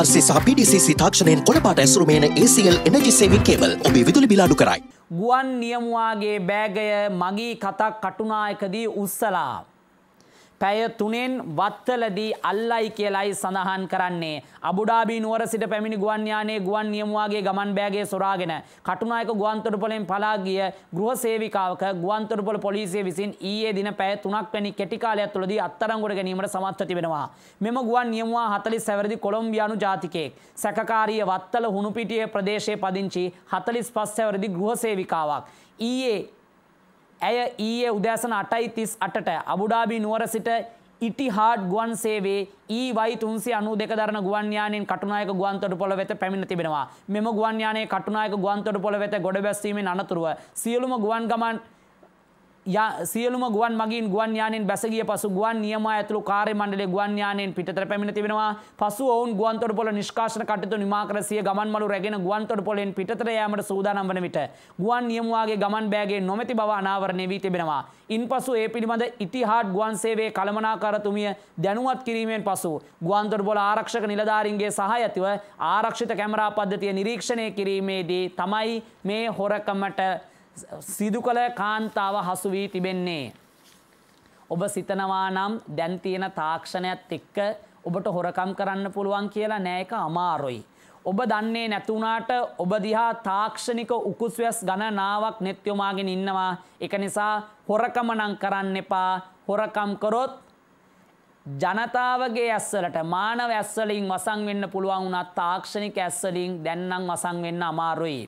RC සහ PDCC තාක්ෂණයෙන් කොළපාට ඇසුරු මෙන ACL Energy Saving Cable ඔබේ විදුලි බිල අඩු කරයි. ගුවන් නියමුවාගේ බෑගය මගී කතක් කටුනායකදී උස්සලා. පැය 3න් වත්තලදී අල්ලයි කියලායි සඳහන් කරන්නේ. අබුඩාබි නුවර සිට පැමිණි ගුවන් යානයේ ගුවන් නියමුවාගේ ගමන් බෑගය සොරාගෙන කටුනායක ගුවන්තොටුපළෙන් පලා ගිය ගෘහ සේවිකාවක ගුවන්තොටුපළ පොලිසිය විසින් ඊයේ දින පැය 3ක් වැනි කෙටි කාලයක් තුළදී අත්අඩංගුවට ගැනීමට සමත්ව තිබෙනවා. මෙම ගුවන් නියමුවා 40 වසරේදී කොලොම්බියානු ජාතිකයෙක්. සැකකාරිය වත්තල හුණුපිටියේ ප්‍රදේශයේ පදිංචි 45 වසරේදී ගෘහ සේවිකාවක්. ඊයේ උදෑසන 8:38ට අබු ඩාබි නුවර සිට ඉටිහාඩ් ගුවන් සේවයේ EY 392 දරන ගුවන් යානයෙන් කටුනායක ගුවන්තොටුපළ වෙත පැමිණ තිබෙනවා. මෙම ගුවන් යානයේ කටුනායක ගුවන්තොටුපළ වෙත ගොඩබැස්වීමෙන් අනතුරුව සියලුම ගුවන් මගීන් ගුවන් යානෙන් බැස ගිය පසු ගුවන් නියමුවා ඇතුළු කාර්ය මණ්ඩලයේ ගුවන් යානෙන් පිටතට පැමිණ තිබෙනවා. පසු ඔවුන් ගුවන්තොටුපළ නිෂ්කාශන කටයුතු නිමා කර සිය ගමන් මළු රැගෙන ගුවන්තොටුපළෙන් පිටතට යාමට සූදානම් වන විට ගුවන් නියමුවාගේ ගමන් බෑගයේ නොමැති බව අනාවරණය වී තිබෙනවා. ඉන්පසු ඒ පිළිබඳ ඉටිහාඩ් ගුවන් සේවයේ කළමනාකාරතුමිය දැනුවත් කිරීමෙන් පසු ගුවන්තොටුපළ ආරක්ෂක නිලධාරීන්ගේ සහාය ඇතිව ආරක්ෂිත කැමරා පද්ධතිය නිරීක්ෂණය කිරීමේදී තමයි මේ හොරකමට සිදු කළ කාන්තාව හසු වී තිබෙන්නේ. ඔබ සිතනවා නම් දැන් තියෙන තාක්ෂණයත් එක්ක ඔබට හොරකම් කරන්න පුළුවන් කියලා නෑ, ඒක අමාරුයි. ඔබ දන්නේ නැතුණාට ඔබ දිහා තාක්ෂණික උකුස්වැස් ගණනාවක් net යොමාගෙන ඉන්නවා. ඒක නිසා හොරකම නම් කරන්න එපා. හොරකම් කරොත් ජනතාවගේ ඇස්වලට මානව ඇස්වලින් වසන් වෙන්න පුළුවන් වුණා. තාක්ෂණික ඇස්වලින් දැන් නම් වසන් වෙන්න අමාරුයි.